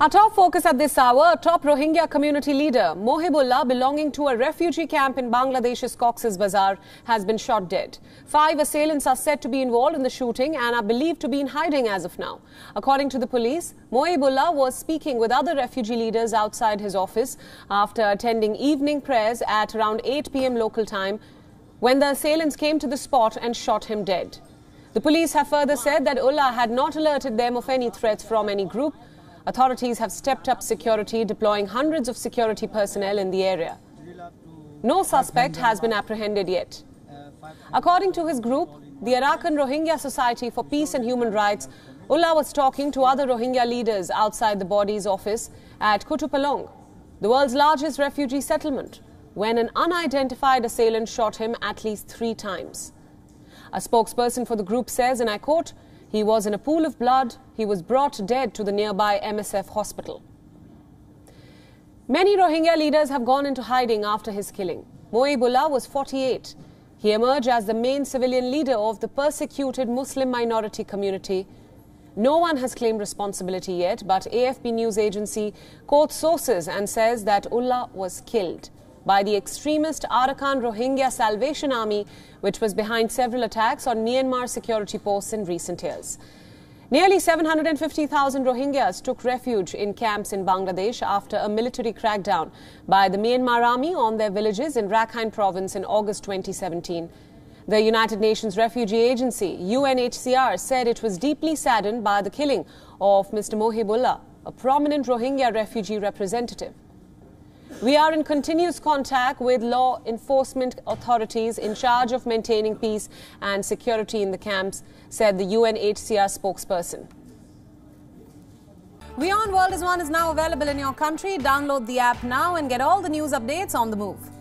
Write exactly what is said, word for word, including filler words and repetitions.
Our top focus at this hour, a top Rohingya community leader, Mohibullah, belonging to a refugee camp in Bangladesh's Cox's Bazar, has been shot dead. Five assailants are said to be involved in the shooting and are believed to be in hiding as of now. According to the police, Mohibullah was speaking with other refugee leaders outside his office after attending evening prayers at around eight p m local time when the assailants came to the spot and shot him dead. The police have further said that Ullah had not alerted them of any threats from any group. Authorities have stepped up security, deploying hundreds of security personnel in the area. No suspect has been apprehended yet. According to his group, the Arakan Rohingya Society for Peace and Human Rights, Ullah was talking to other Rohingya leaders outside the body's office at Kutupalong, the world's largest refugee settlement, when an unidentified assailant shot him at least three times. A spokesperson for the group says, and I quote, "He was in a pool of blood. He was brought dead to the nearby M S F hospital." Many Rohingya leaders have gone into hiding after his killing. Mohibullah was forty-eight. He emerged as the main civilian leader of the persecuted Muslim minority community. No one has claimed responsibility yet, but A F P news agency quotes sources and says that Ullah was killed by the extremist Arakan Rohingya Salvation Army, which was behind several attacks on Myanmar security posts in recent years. Nearly seven hundred fifty thousand Rohingyas took refuge in camps in Bangladesh after a military crackdown by the Myanmar army on their villages in Rakhine province in August twenty seventeen. The United Nations Refugee Agency, U N H C R, said it was deeply saddened by the killing of Mister Mohibullah, a prominent Rohingya refugee representative. "We are in continuous contact with law enforcement authorities in charge of maintaining peace and security in the camps," said the U N H C R spokesperson. WION World is One is now available in your country. Download the app now and get all the news updates on the move.